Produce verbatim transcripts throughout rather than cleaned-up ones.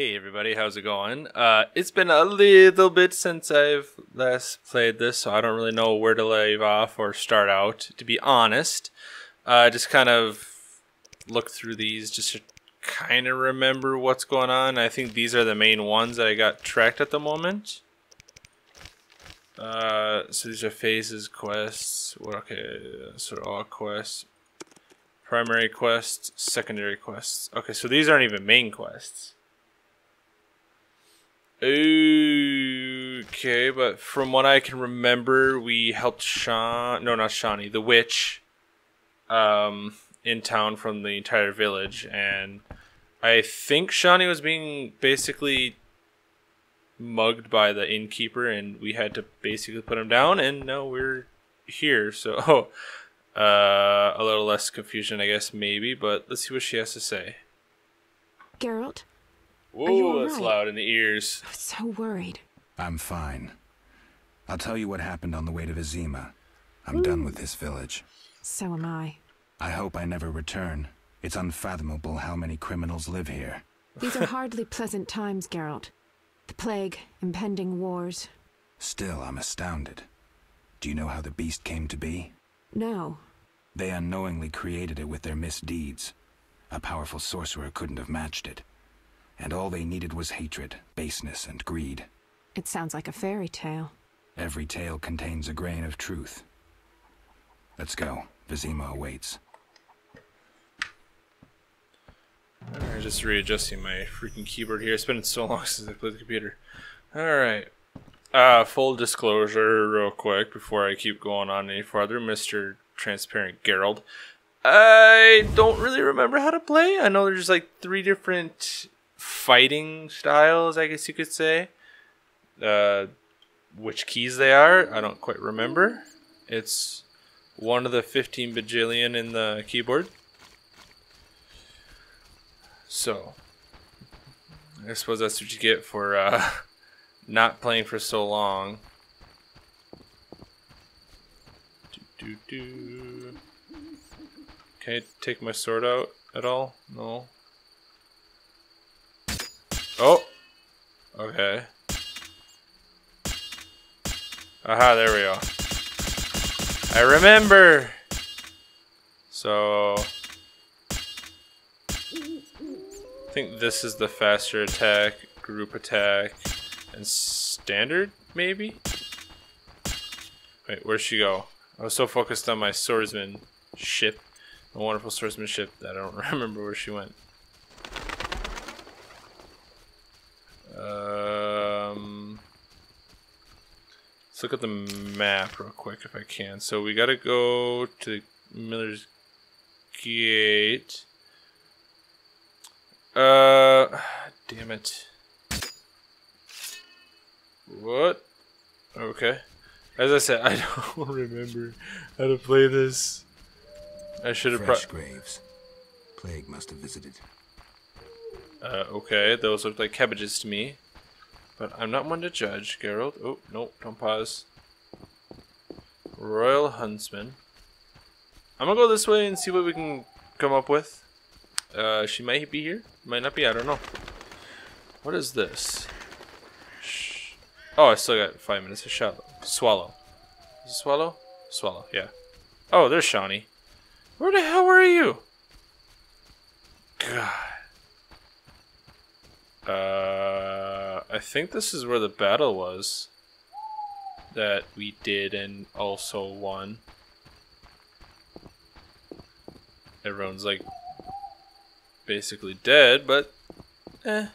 Hey everybody, how's it going? Uh, it's been a little bit since I've last played this, so I don't really know where to leave off or start out, to be honest. I uh, just kind of look through these just to kind of remember what's going on. I think these are the main ones that I got tracked at the moment. Uh, so these are phases, quests, well, okay, sort of all quests. Primary quests, secondary quests. Okay, so these aren't even main quests. Okay, but from what I can remember, we helped Shaun, no, not Shauni, the witch, um, in town from the entire village, and I think Shauni was being basically mugged by the innkeeper, and we had to basically put him down, and now we're here, so... Oh. Uh, a little less confusion, I guess, maybe, but let's see what she has to say. Geralt? Whoa, that's loud in the ears. I was so worried. I'm fine. I'll tell you what happened on the way to Vizima. I'm Ooh. done with this village. So am I. I hope I never return. It's unfathomable how many criminals live here. These are hardly pleasant times, Geralt. The plague, impending wars. Still, I'm astounded. Do you know how the beast came to be? No. They unknowingly created it with their misdeeds. A powerful sorcerer couldn't have matched it. And all they needed was hatred, baseness, and greed. It sounds like a fairy tale. Every tale contains a grain of truth. Let's go. Vizima awaits. Alright, just readjusting my freaking keyboard here. It's been so long since I played the computer. Alright. Uh, full disclosure real quick before I keep going on any farther, Mister Transparent Geralt. I don't really remember how to play. I know there's like three different fighting styles, I guess you could say. Uh, which keys they are, I don't quite remember. It's one of the fifteen bajillion in the keyboard. So, I suppose that's what you get for, uh... not playing for so long. Do, do, do. Can I take my sword out at all? No. Oh! Okay. Aha, there we go. I remember! So... I think this is the faster attack, group attack... and standard, maybe? Wait, where'd she go? I was so focused on my swordsmanship, my wonderful swordsmanship, that I don't remember where she went. Um, let's look at the map real quick if I can. So we gotta go to Miller's Gate. Uh, damn it. What? Okay. As I said, I don't remember how to play this. I should have. Fresh graves. Plague must have visited. Uh, okay, those look like cabbages to me, but I'm not one to judge, Geralt. Oh no, don't pause. Royal Huntsman. I'm gonna go this way and see what we can come up with. Uh, she might be here, might not be. I don't know. What is this? Oh, I still got five minutes to shout. Swallow. Is it swallow? Swallow, yeah. Oh, there's Shauni. Where the hell were you? God. Uh, I think this is where the battle was that we did and also won. Everyone's like basically dead, but eh.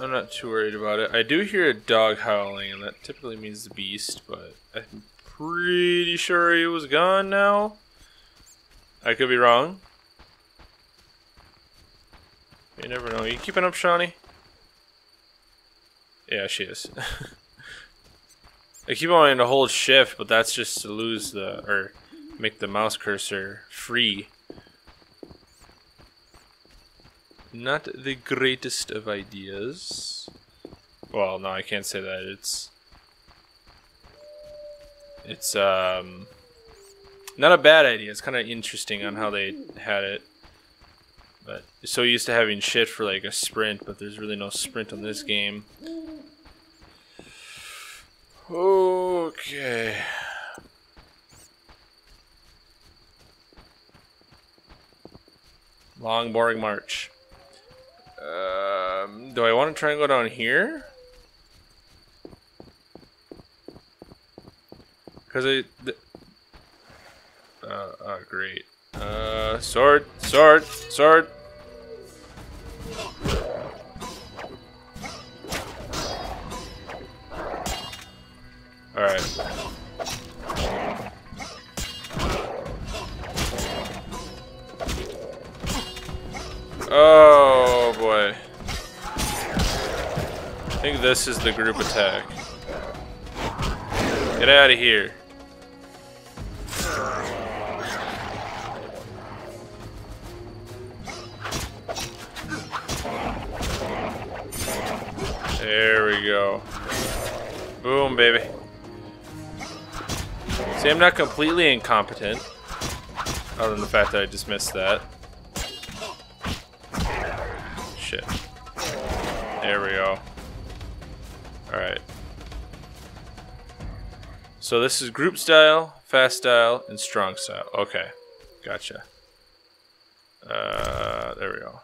I'm not too worried about it. I do hear a dog howling, and that typically means the beast, but I'm pretty sure he was gone now. I could be wrong. You never know. Are you keeping up, Shauni? Yeah, she is. I keep wanting to hold shift, but that's just to lose the, or make the mouse cursor free. Not the greatest of ideas. Well, no, I can't say that. It's... It's, um... not a bad idea. It's kind of interesting on how they had it. But so used to having shit for like a sprint, but there's really no sprint on this game. Okay. Long, boring march. Um, do I want to try and go down here? Because I... Uh, oh, great. Uh, sword, sword, sword. All right. Oh boy. I think this is the group attack. Get out of here. There we go. Boom, baby. See, I'm not completely incompetent. Other than the fact that I just missed that. Shit. There we go. Alright. So this is group style, fast style, and strong style. Okay. Gotcha. Uh, there we go.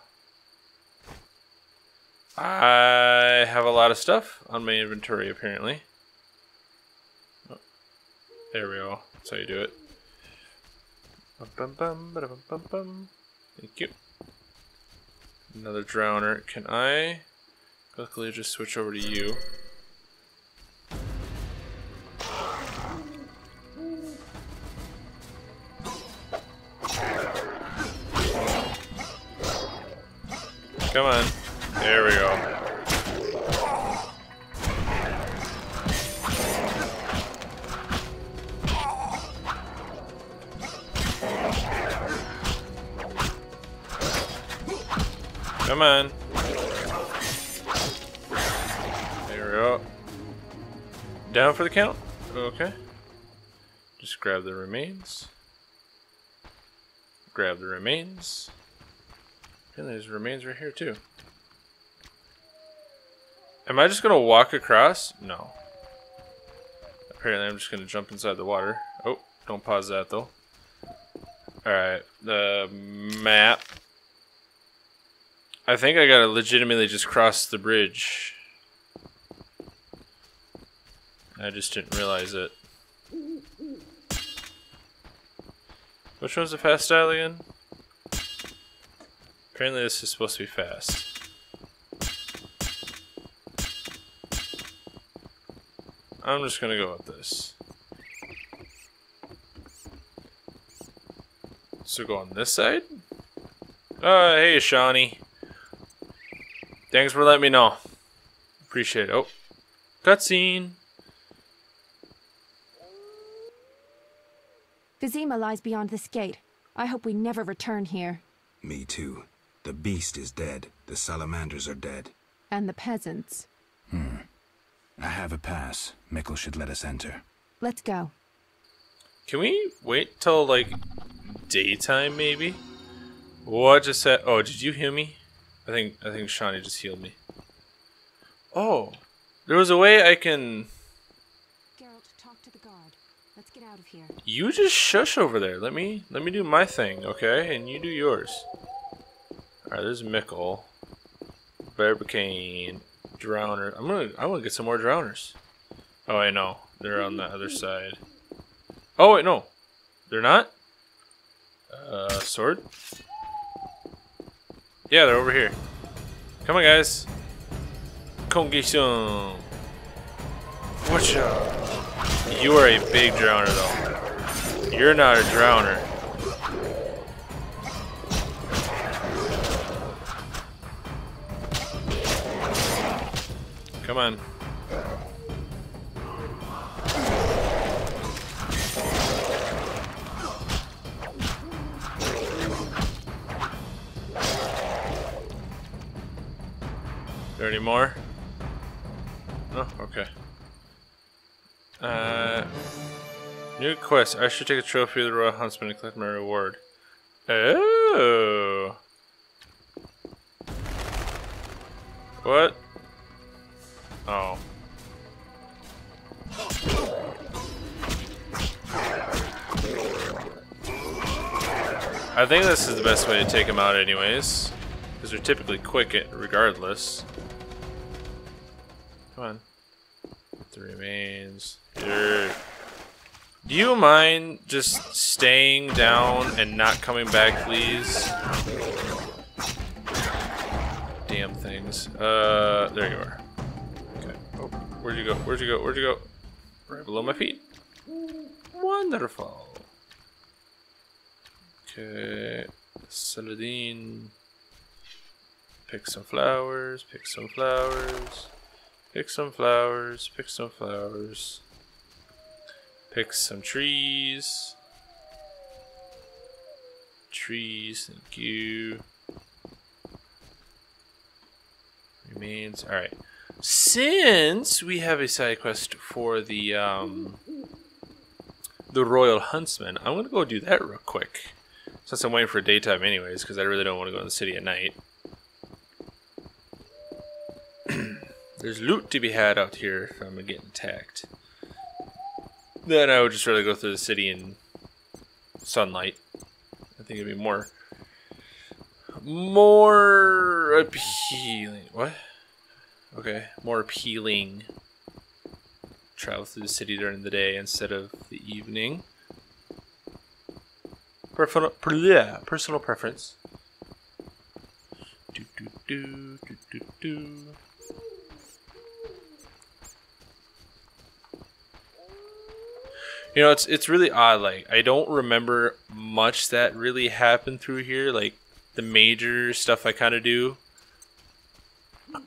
I have a lot of stuff on my inventory, apparently. Oh, there we go. That's how you do it. Thank you. Another drowner. Can I quickly just switch over to you? Come on. There we go. Come on. There we go. Down for the count? Okay. Just grab the remains. Grab the remains. And there's remains right here too. Am I just gonna walk across? No. Apparently I'm just gonna jump inside the water. Oh, don't pause that though. Alright, the map. I think I gotta legitimately just cross the bridge. I just didn't realize it. Which one's the fast style again? Apparently this is supposed to be fast. I'm just gonna go with this. So go on this side? Uh, hey Shauni. Thanks for letting me know. Appreciate it. Oh. Cutscene. Vizima lies beyond this gate. I hope we never return here. Me too. The beast is dead. The salamanders are dead. And the peasants. Hmm. I have a pass. Mikkel should let us enter. Let's go. Can we wait till, like, daytime, maybe? What just said? Oh, did you heal me? I think I think Shauni just healed me. Oh, there was a way I can... Geralt, talk to the guard. Let's get out of here. You just shush over there. Let me, let me do my thing, okay? And you do yours. Alright, there's Mikkel. Barbicane. Drowner. I'm gonna. I want to get some more drowners. Oh, I know. They're on the other side. Oh wait, no, they're not. Uh, sword. Yeah, they're over here. Come on, guys. Come get some. Watch out. You are a big drowner, though. You're not a drowner. Come on. There any more? No? Okay. Uh, new quest. I should take a trophy of the Royal Huntsman and collect my reward. Oh. What? Oh. I think this is the best way to take them out anyways, because they're typically quick regardless. Come on. The remains. Durr. Do you mind just staying down and not coming back, please? Damn things. Uh, there you are. Okay. Oh, where'd you go? Where'd you go? Where'd you go? Right below my feet. Wonderful. Okay. Saladin. Pick some flowers. Pick some flowers. Pick some flowers. Pick some flowers. Pick some trees. Trees, thank you. Remains. All right. Since we have a side quest for the um, the Royal Huntsman, I'm gonna go do that real quick. Since I'm waiting for daytime, anyways, because I really don't want to go in the city at night. There's loot to be had out here if I'm getting attacked. Then I would just rather go through the city in sunlight. I think it'd be more, more appealing. What? Okay, more appealing. Travel through the city during the day instead of the evening. Personal, personal preference. Do do do do do do. You know, it's it's really odd. Like, I don't remember much that really happened through here. Like, the major stuff I kind of do,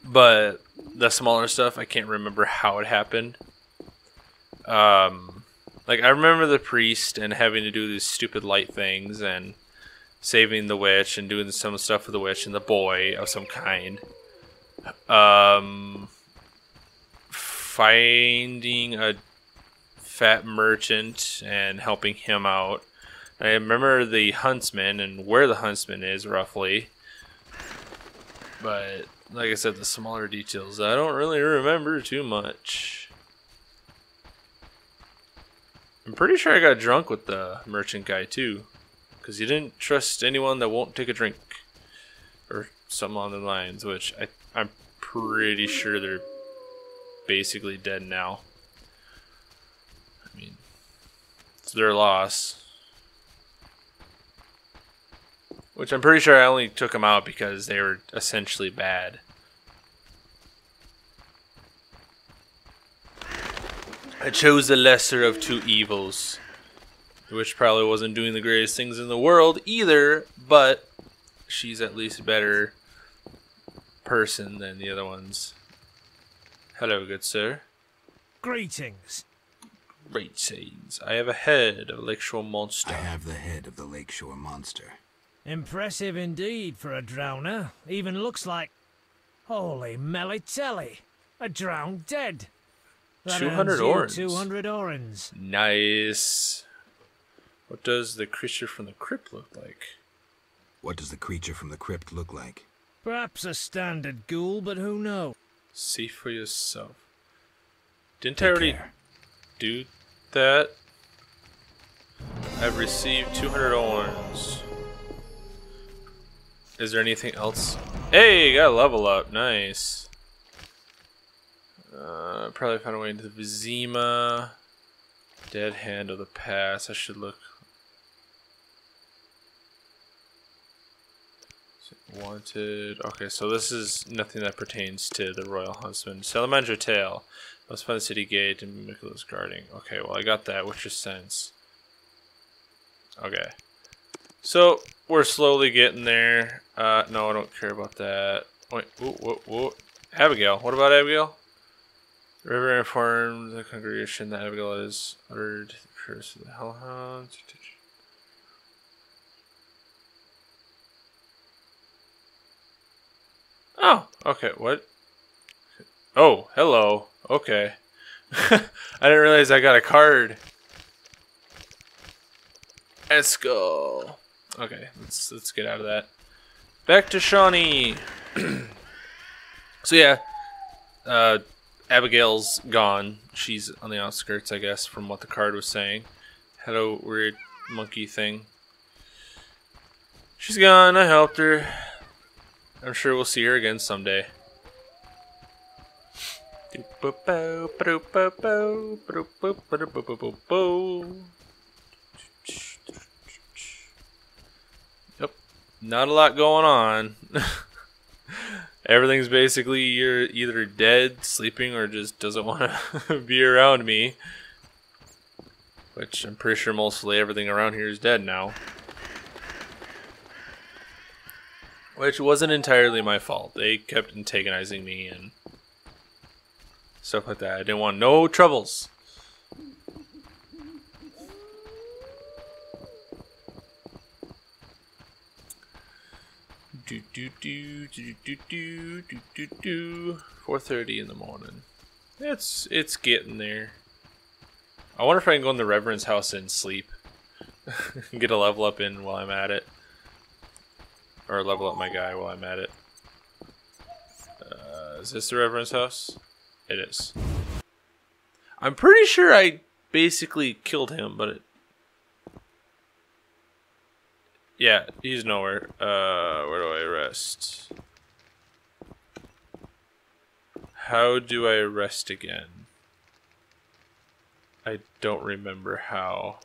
but the smaller stuff I can't remember how it happened. Um, like I remember the priest and having to do these stupid light things and saving the witch and doing some stuff with the witch and the boy of some kind. Um, finding a fat merchant and helping him out. I remember the huntsman and where the huntsman is roughly, but like I said, the smaller details I don't really remember too much. I'm pretty sure I got drunk with the merchant guy too, because he didn't trust anyone that won't take a drink or something on the lines, which I, I'm pretty sure they're basically dead now. I mean, it's their loss. Which I'm pretty sure I only took them out because they were essentially bad. I chose the lesser of two evils. Which probably wasn't doing the greatest things in the world either, but she's at least a better person than the other ones. Hello, good sir. Greetings. Great scenes. I have a head of a lakeshore monster. I have the head of the lakeshore monster. Impressive indeed for a drowner. Even looks like... Holy melly-telly. A drowned dead. That two hundred orins. two hundred orins. Nice. What does the creature from the crypt look like? What does the creature from the crypt look like? Perhaps a standard ghoul, but who knows? See for yourself. Didn't I already... do that? I've received two hundred orns. Is there anything else? Hey, got a level up. Nice. Uh, probably found a way into the Vizima. Dead hand of the past. I should look. Wanted. Okay, so this is nothing that pertains to the Royal Huntsman. Salamander tail. Let's find the city gate and Mikula's guarding. Okay, well I got that. What's your sense? Okay. So, we're slowly getting there. Uh, no, I don't care about that. Wait, ooh, whoa, whoa. Abigail. What about Abigail? The river informed the congregation that Abigail is uttered the curse of the hellhound. Oh, okay, what? Oh, hello. Okay. I didn't realize I got a card. Let's go. Okay, let's let's get out of that. Back to Shauni. So yeah, uh, Abigail's gone. She's on the outskirts, I guess, from what the card was saying. Had a weird monkey thing. She's gone. I helped her. I'm sure we'll see her again someday. Yep, not a lot going on. Everything's basically you're either dead, sleeping, or just doesn't want to be around me. Which I'm pretty sure mostly everything around here is dead now. Which wasn't entirely my fault. They kept antagonizing me and stuff like that. I didn't want no troubles. Do do do do do do do do do. four thirty in the morning. It's it's getting there. I wonder if I can go in the Reverend's house and sleep. Get a level up in while I'm at it. Or level up my guy while I'm at it. Uh, is this the Reverend's house? It is. I'm pretty sure I basically killed him, but it... yeah, he's nowhere. Uh, where do I rest? How do I rest again? I don't remember how.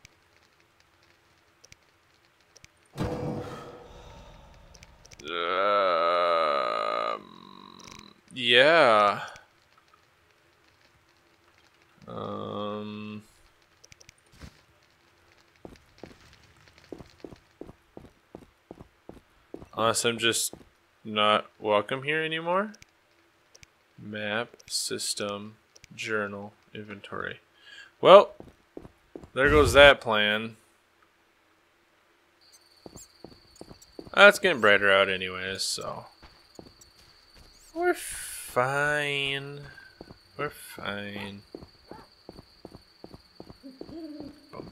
Um, yeah. Um, unless I'm just not welcome here anymore. Map, system, journal, inventory. Well, there goes that plan. Uh, it's getting brighter out anyways, so we're fine. We're fine.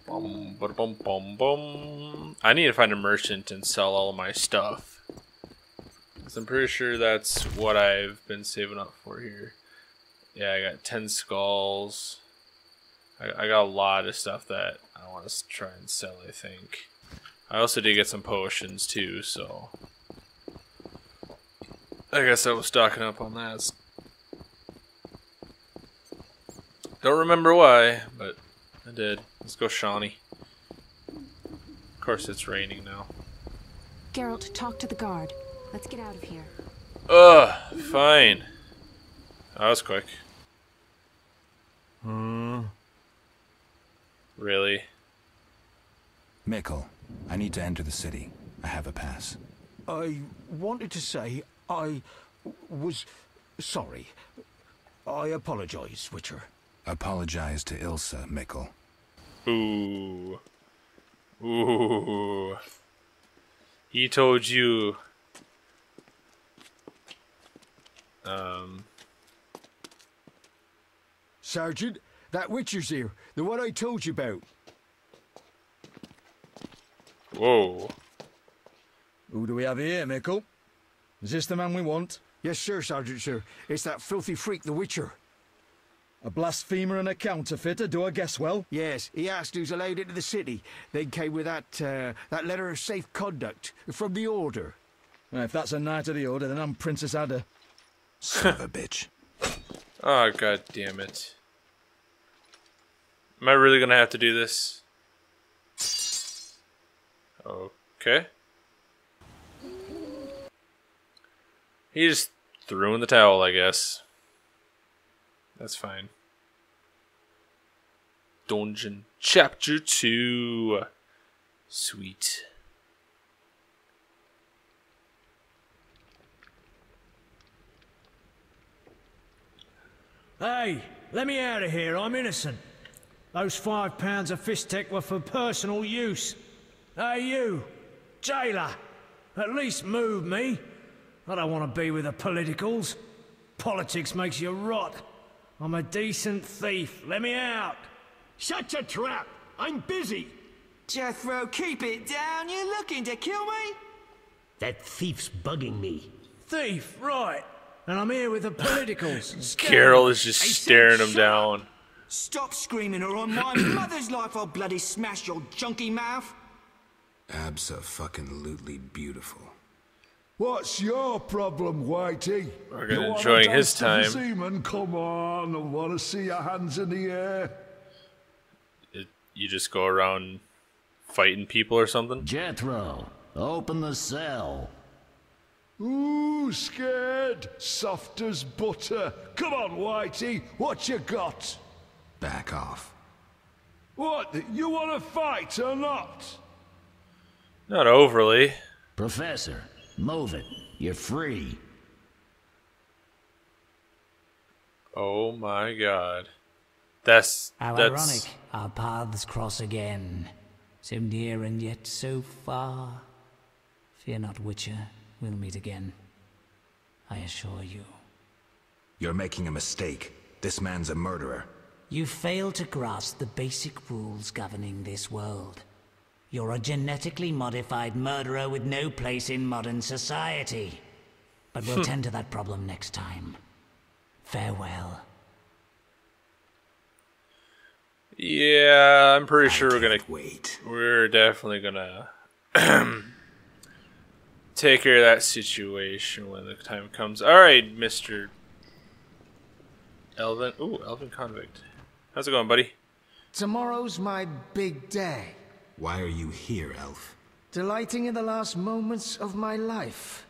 Bum, bum, bum, bum, bum. I need to find a merchant and sell all of my stuff. Cause I'm pretty sure that's what I've been saving up for here. Yeah, I got ten skulls. I, I got a lot of stuff that I want to try and sell, I think. I also did get some potions too, so I guess I was stocking up on that. Don't remember why, but I did. Let's go, Shauni. Of course, it's raining now. Geralt, talk to the guard. Let's get out of here. Ugh, fine. That was quick. Hmm. Really? Mikkel, I need to enter the city. I have a pass. I wanted to say I was sorry. I apologize, Witcher. Apologize to Ilsa, Mikkel. Ooh. Ooh. He told you. Um. Sergeant, that Witcher's here. The one I told you about. Whoa. Who do we have here, Mikkel? Is this the man we want? Yes, sir, Sergeant, sir. It's that filthy freak, the Witcher. A blasphemer and a counterfeiter, do I guess well? Yes, he asked who's allowed into the city. Then came with that, uh, that letter of safe conduct from the Order. Well, if that's a knight of the Order, then I'm Princess Ada. Son of a bitch. Oh, god damn it. Am I really going to have to do this? Okay. He just threw in the towel, I guess. That's fine. Dungeon Chapter two. Sweet. Hey, let me out of here. I'm innocent. Those five pounds of fishtech were for personal use. Hey, you, jailer, at least move me. I don't want to be with the politicals. Politics makes you rot. I'm a decent thief. Let me out. Shut your trap. I'm busy. Jethro, keep it down. You're looking to kill me? That thief's bugging me. Thief, right. and I'm here with the politicals. Carol is just staring him down. Stop screaming, or on my mother's life I'll bloody smash your junky mouth. Abso-fucking-lutely beautiful. What's your problem, Whitey? We're gonna enjoying his time. Seaman, come on, I want to see your hands in the air. It, you just go around fighting people or something? Jethro, open the cell. Ooh, scared, soft as butter. Come on, Whitey, what you got? Back off. What? You want to fight or not? Not overly. Professor, move it. You're free. Oh my god. That's... How that's... ironic. Our paths cross again. So near and yet so far. Fear not, Witcher. We'll meet again. I assure you. You're making a mistake. This man's a murderer. You fail to grasp the basic rules governing this world. You're a genetically modified murderer with no place in modern society. But we'll tend to that problem next time. Farewell. Yeah, I'm pretty I sure we're gonna wait. We're definitely gonna take care of that situation when the time comes. All right, Mister Elvin. Ooh, Elvin Convict. How's it going, buddy? Tomorrow's my big day. Why are you here, Elf? Delighting in the last moments of my life.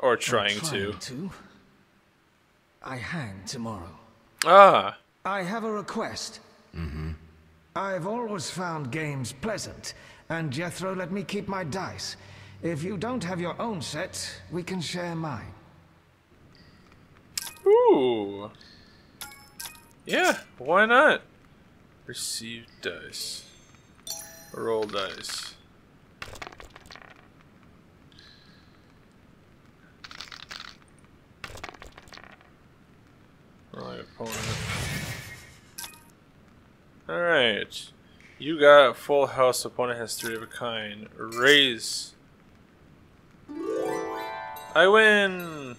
Or trying, trying to. to. I hang tomorrow. Ah. I have a request. Mm-hmm. I've always found games pleasant, and Jethro let me keep my dice. If you don't have your own set, we can share mine. Ooh. Yeah, why not? Receive dice. Roll dice. Rolling opponent. Alright. You got a full house. Opponent has three of a kind. Raise. I win!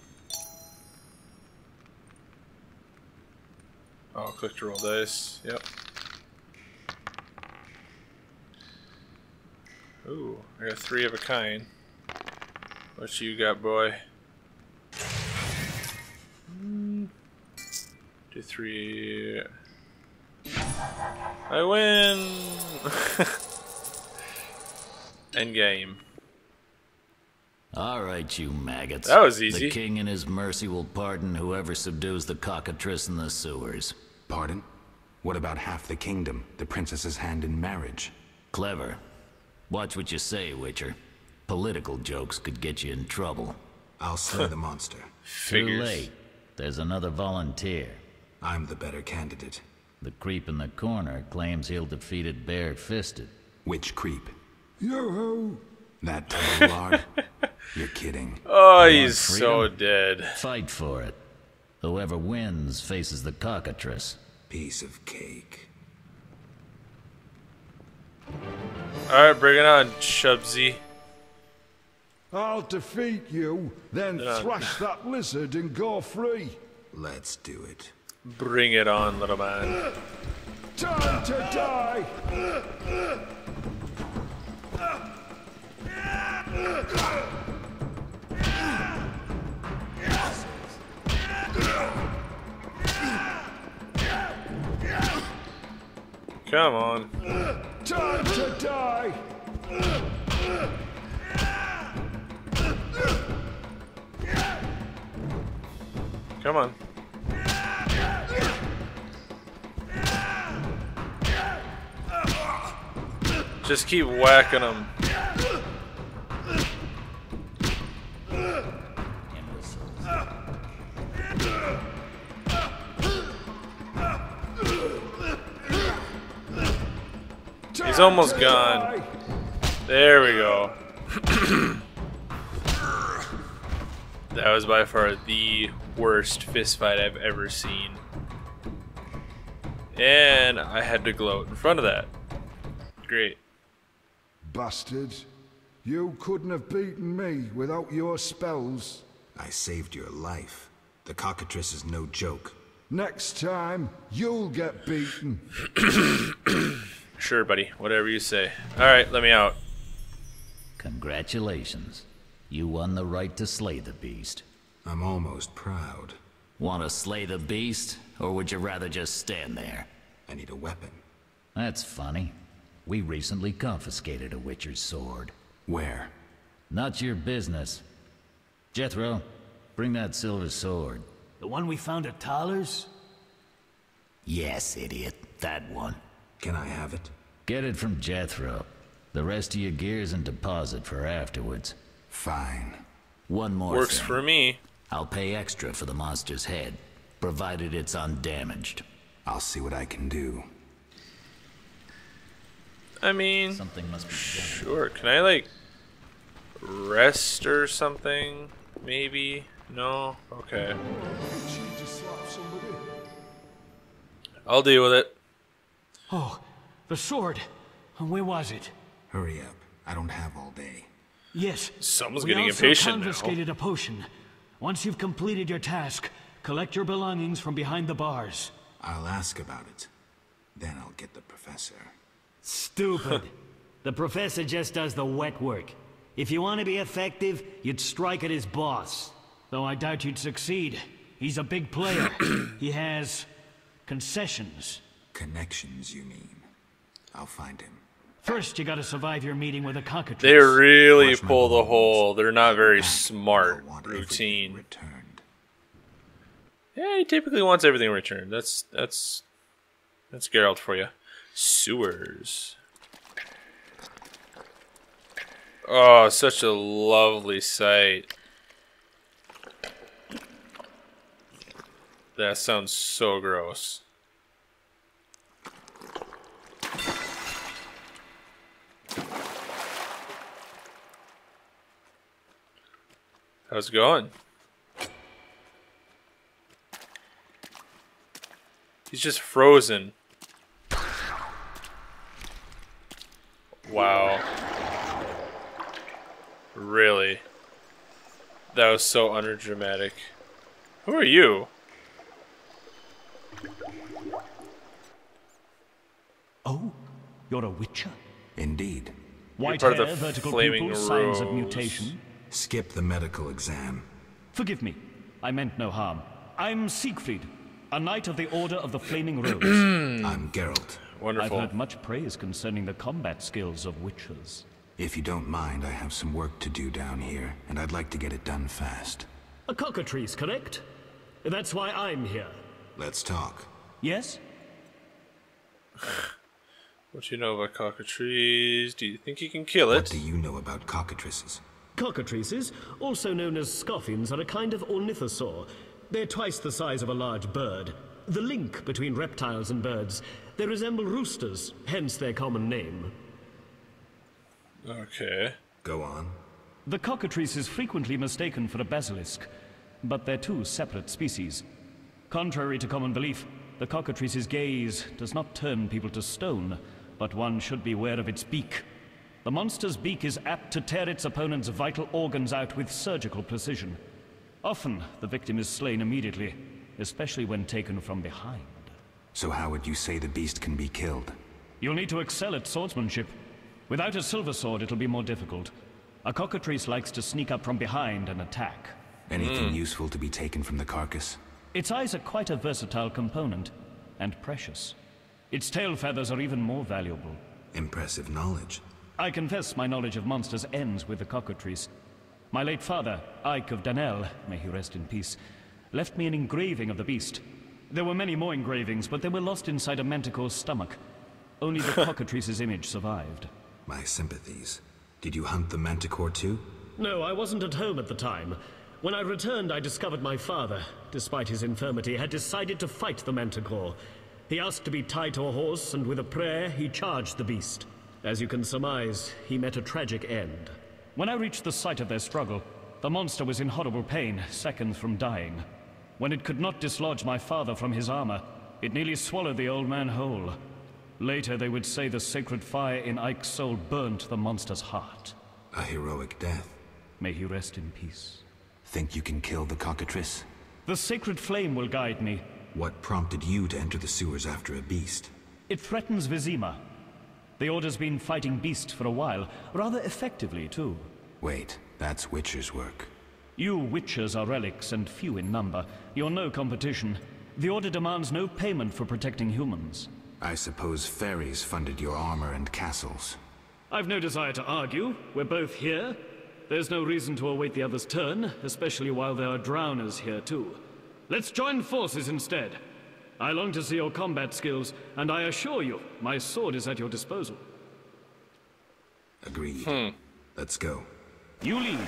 Oh, click to roll dice. Yep. Ooh, I got three of a kind. What you got, boy? Two, three. I win! End game. Alright, you maggots. That was easy. The king in his mercy will pardon whoever subdues the cockatrice in the sewers. Pardon? What about half the kingdom, the princess's hand in marriage? Clever. Watch what you say, Witcher. Political jokes could get you in trouble. I'll slay the monster. Figures. Too late. There's another volunteer. I'm the better candidate. The creep in the corner claims he'll defeat it bare-fisted. Which creep? Yo-ho! That total lard? You're kidding. Oh, you he's so dead. Fight for it. Whoever wins faces the cockatrice. Piece of cake. Alright, bring it on, Shubsy. I'll defeat you, then uh, thrash that lizard and go free. Let's do it. Bring it on, little man. Time to die! Come on. Time to die! Come on. Just keep whacking them. He's almost gone. There we go. That was by far the worst fist fight I've ever seen. And I had to gloat in front of that. Great. Bastard. You couldn't have beaten me without your spells. I saved your life. The cockatrice is no joke. Next time, you'll get beaten. Sure, buddy. Whatever you say. All right, let me out. Congratulations. You won the right to slay the beast. I'm almost proud. Want to slay the beast, or would you rather just stand there? I need a weapon. That's funny. We recently confiscated a Witcher's sword. Where? Not your business. Jethro, bring that silver sword. The one we found at Toller's? Yes, idiot. That one. Can I have it? Get it from Jethro. The rest of your gear's in deposit for afterwards. Fine. One more Works thing. for me. I'll pay extra for the monster's head, provided it's undamaged. I'll see what I can do. I mean, something must be sure. Can I, like, rest or something? Maybe? No? Okay. I'll deal with it. Oh, the sword. Where was it? Hurry up. I don't have all day. Yes. Someone's getting impatient now. We also confiscated a potion. Once you've completed your task, collect your belongings from behind the bars. I'll ask about it. Then I'll get the professor. Stupid. The professor just does the wet work. If you want to be effective, you'd strike at his boss. Though I doubt you'd succeed. He's a big player. He has concessions. Connections, you mean. I'll find him. First, you gotta survive your meeting with a cockatrice. They really Watch pull the whole, they're not very smart routine. Returned. Yeah, he typically wants everything returned. That's, that's, that's Geralt for you. Sewers. Oh, such a lovely sight. That sounds so gross. How's it going? He's just frozen. Wow. Really? That was so undramatic. Who are you? Oh, you're a Witcher? Indeed. White hair, vertical pupils, signs of mutation. Skip the medical exam. Forgive me. I meant no harm. I'm Siegfried, a knight of the Order of the Flaming Rose. I'm Geralt. Wonderful. I've heard much praise concerning the combat skills of witches. If you don't mind, I have some work to do down here, and I'd like to get it done fast. A cockatrice, correct? That's why I'm here. Let's talk. Yes? What do you know about cockatrices? Do you think you can kill it? What do you know about cockatrices? Cockatrices, also known as scoffins, are a kind of ornithosaur. They're twice the size of a large bird. The link between reptiles and birds. They resemble roosters, hence their common name. Okay. Go on. The cockatrice is frequently mistaken for a basilisk, but they're two separate species. Contrary to common belief, the cockatrice's gaze does not turn people to stone, but one should beware of its beak. The monster's beak is apt to tear its opponent's vital organs out with surgical precision. Often, the victim is slain immediately, especially when taken from behind. So how would you say the beast can be killed? You'll need to excel at swordsmanship. Without a silver sword, it'll be more difficult. A cockatrice likes to sneak up from behind and attack. Anything mm. useful to be taken from the carcass? Its eyes are quite a versatile component, and precious. Its tail feathers are even more valuable. Impressive knowledge. I confess my knowledge of monsters ends with the cockatrice. My late father, Ike of Danel, may he rest in peace, left me an engraving of the beast. There were many more engravings, but they were lost inside a manticore's stomach. Only the cockatrice's image survived. My sympathies. Did you hunt the manticore too? No, I wasn't at home at the time. When I returned, I discovered my father, despite his infirmity, had decided to fight the manticore. He asked to be tied to a horse, and with a prayer, he charged the beast. As you can surmise, he met a tragic end. When I reached the site of their struggle, the monster was in horrible pain, seconds from dying. When it could not dislodge my father from his armor, it nearly swallowed the old man whole. Later, they would say the sacred fire in Ike's soul burnt the monster's heart. A heroic death. May he rest in peace. Think you can kill the cockatrice? The sacred flame will guide me. What prompted you to enter the sewers after a beast? It threatens Vizima. The Order's been fighting beasts for a while, rather effectively, too. Wait, that's Witcher's work. You Witchers are relics and few in number. You're no competition. The Order demands no payment for protecting humans. I suppose fairies funded your armor and castles. I've no desire to argue. We're both here. There's no reason to await the other's turn, especially while there are drowners here, too. Let's join forces instead. I long to see your combat skills, and I assure you, my sword is at your disposal. Agreed. Hmm. Let's go. You lead.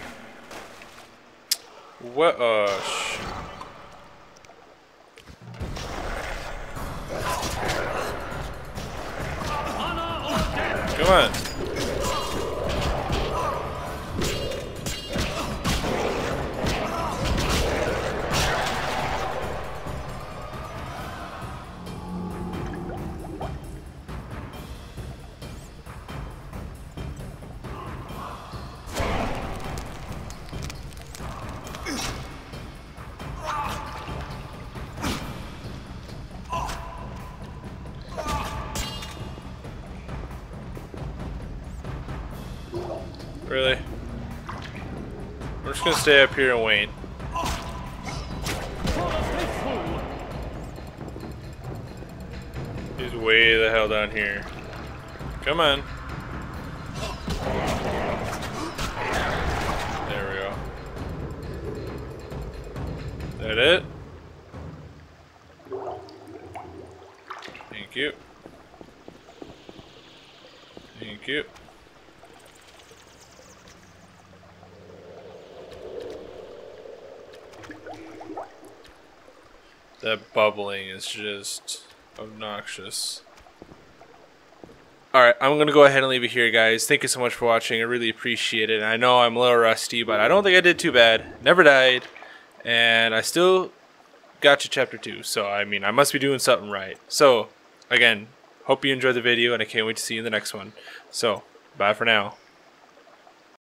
What? Uh, sh Honor or death? Come on. Really? We're just gonna stay up here and wait. He's way the hell down here. Come on. There we go. That it? Thank you. Thank you. That bubbling is just obnoxious. Alright, I'm going to go ahead and leave it here, guys. Thank you so much for watching. I really appreciate it. And I know I'm a little rusty, but I don't think I did too bad. Never died. And I still got to chapter two. So, I mean, I must be doing something right. So, again, hope you enjoyed the video, and I can't wait to see you in the next one. So, bye for now.